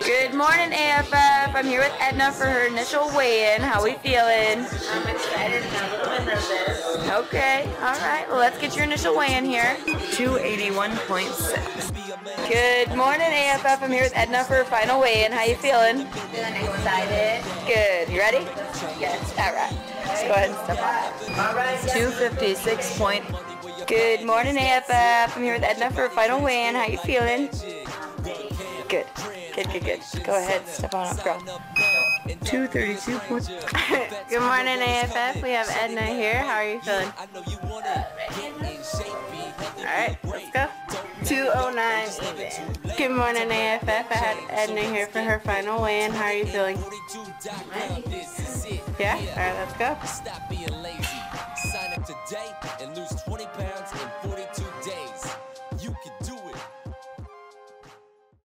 Good morning, AFF. I'm here with Edna for her initial weigh-in. How we feeling? I'm excited and I'm a little bit nervous. Okay, all right. Well, let's get your initial weigh-in here. 281.6. Good morning, AFF. I'm here with Edna for her final weigh-in. How you feeling? Feeling excited. Good. You ready? Yes. All right. Let's go ahead and step on up. All right. 256. Good morning, AFF. I'm here with Edna for her final weigh-in. How you feeling? Good. Good. Go ahead, step on up, girl. 232. Good morning, AFF. We have Edna here. How are you feeling? All right, let's go. 209 even. Good morning, AFF. I had Edna here for her final weigh-in. How are you feeling? Yeah? All right, let's go.